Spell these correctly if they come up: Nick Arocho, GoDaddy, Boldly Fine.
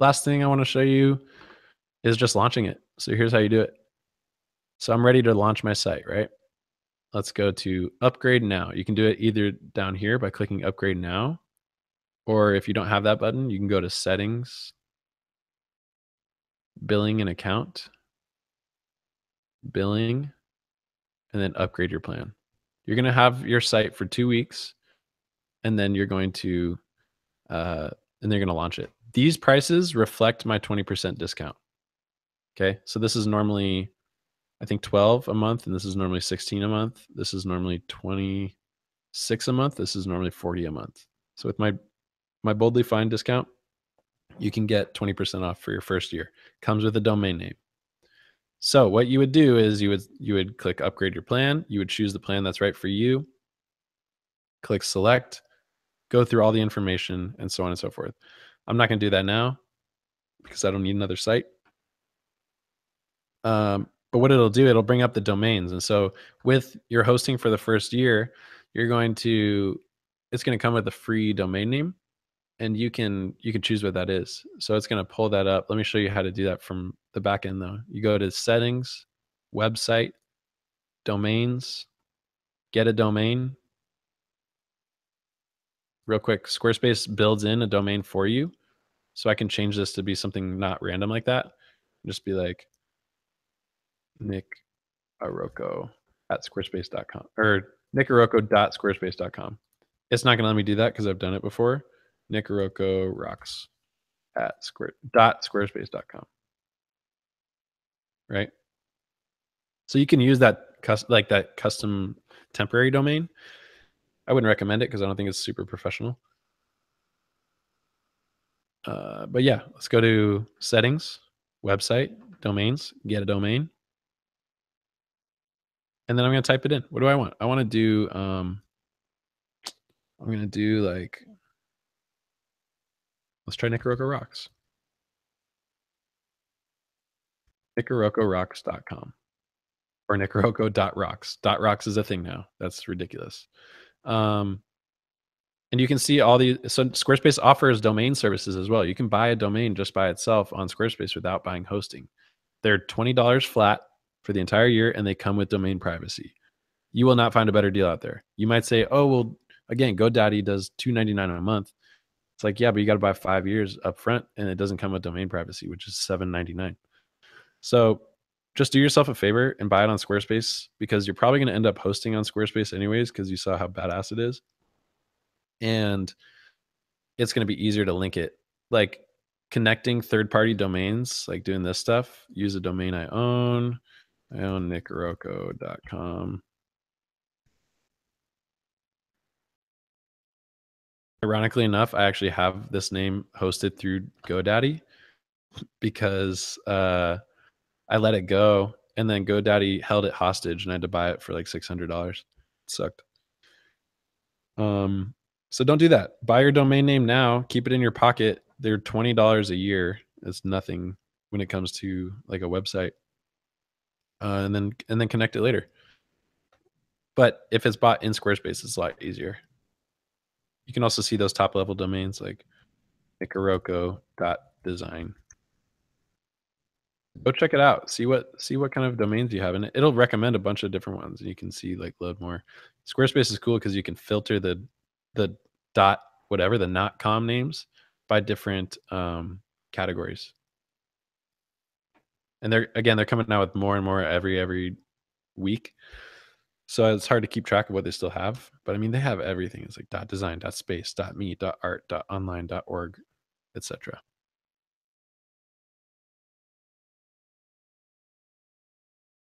Last thing I want to show you is just launching it. So here's how you do it. So I'm ready to launch my site, right? Let's go to upgrade now. You can do it either down here by clicking upgrade now, or if you don't have that button, you can go to settings, billing and account, billing, and then upgrade your plan. You're going to have your site for 2 weeks, and then you're going to, and they're going to launch it. These prices reflect my 20% discount. Okay. So this is normally, I think 12 a month, and this is normally 16 a month. This is normally 26 a month. This is normally 40 a month. So with my Boldly Fine discount, you can get 20% off for your first year. Comes with a domain name. So what you would do is you would click upgrade your plan. You would choose the plan that's right for you. Click select, go through all the information, and so on and so forth. I'm not going to do that now because I don't need another site. But what it'll do, it'll bring up the domains. And so with your hosting for the first year, it's going to come with a free domain name, and you can choose what that is. So it's going to pull that up. Let me show you how to do that from the back end though. You go to settings, website, domains, get a domain. Real quick, Squarespace builds in a domain for you. So I can change this to be something not random like that. Just be like Nick Arocho at squarespace.com or nickarocho.squarespace.com. It's not going to let me do that because I've done it before. Nick Arocho rocks at squarespace.com. Right? So you can use that custom temporary domain. I wouldn't recommend it because I don't think it's super professional. But yeah, let's go to settings, website, domains, get a domain. And then I'm going to type it in. What do I want? I want to do, I'm going to do like, let's try Nicaragua Rocks. NicaraguaRocks.com or Nicaragua.rocks. .rocks is a thing now. That's ridiculous. And you can see all these. So Squarespace offers domain services as well. You can buy a domain just by itself on Squarespace without buying hosting. They're $20 flat for the entire year, and they come with domain privacy. You will not find a better deal out there. You might say, oh, well, again, GoDaddy does $2.99 a month. It's like, yeah, but you got to buy 5 years up front, and it doesn't come with domain privacy, which is $7.99. So just do yourself a favor and buy it on Squarespace, because you're probably going to end up hosting on Squarespace anyways, because you saw how badass it is. And it's going to be easier to link it. Like connecting third-party domains, like doing this stuff, use a domain I own. I own nickarocho.com. Ironically enough, I actually have this name hosted through GoDaddy because I let it go, and then GoDaddy held it hostage, and I had to buy it for like $600. It sucked. So don't do that. Buy your domain name now. Keep it in your pocket. They're $20 a year. It's nothing when it comes to like a website. And then connect it later. But if it's bought in Squarespace, it's a lot easier. You can also see those top level domains like nickarocho.design. Go check it out. See what kind of domains you have, and it'll recommend a bunch of different ones. You can see like load more. Squarespace is cool because you can filter the dot whatever the .com names by different categories. And they're coming out with more and more every week. So it's hard to keep track of what they still have. But I mean, they have everything. It's like .design, .space, .me, .art, .online, .org, etc.